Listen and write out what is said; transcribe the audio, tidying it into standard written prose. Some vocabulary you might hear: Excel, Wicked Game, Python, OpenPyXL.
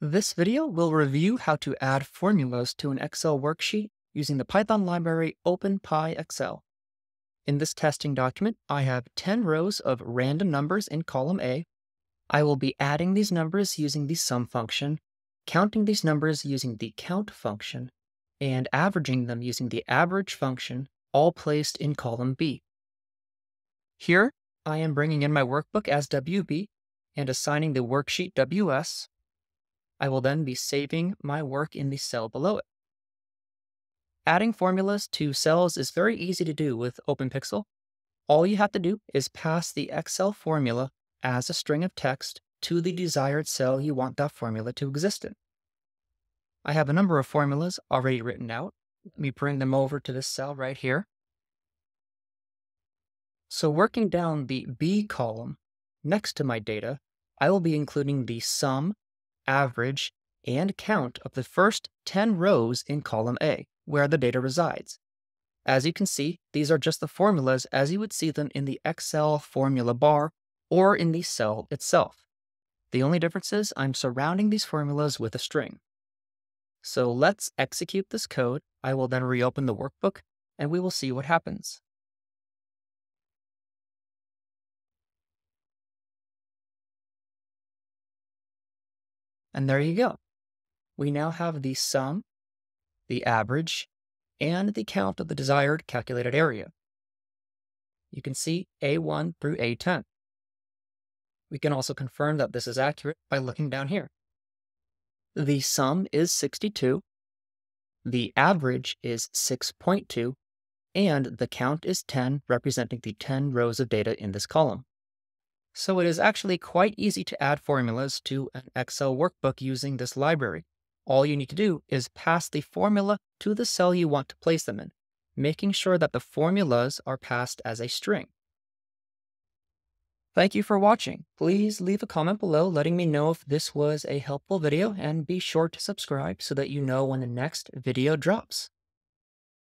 This video will review how to add formulas to an Excel worksheet using the Python library OpenPyXL. In this testing document, I have 10 rows of random numbers in column A. I will be adding these numbers using the sum function, counting these numbers using the count function, and averaging them using the average function, all placed in column B. Here, I am bringing in my workbook as WB and assigning the worksheet WS. I will then be saving my work in the cell below it. Adding formulas to cells is very easy to do with OpenPyXL. All you have to do is pass the Excel formula as a string of text to the desired cell you want that formula to exist in. I have a number of formulas already written out. Let me bring them over to this cell right here. So working down the B column next to my data, I will be including the sum, average, and count of the first 10 rows in column A, where the data resides. As you can see, these are just the formulas as you would see them in the Excel formula bar or in the cell itself. The only difference is I'm surrounding these formulas with a string. So let's execute this code. I will then reopen the workbook and we will see what happens. And there you go. We now have the sum, the average, and the count of the desired calculated area. You can see A1 through A10. We can also confirm that this is accurate by looking down here. The sum is 62, the average is 6.2, and the count is 10, representing the 10 rows of data in this column. So it is actually quite easy to add formulas to an Excel workbook using this library. All you need to do is pass the formula to the cell you want to place them in, making sure that the formulas are passed as a string. Thank you for watching. Please leave a comment below letting me know if this was a helpful video, and be sure to subscribe so that you know when the next video drops.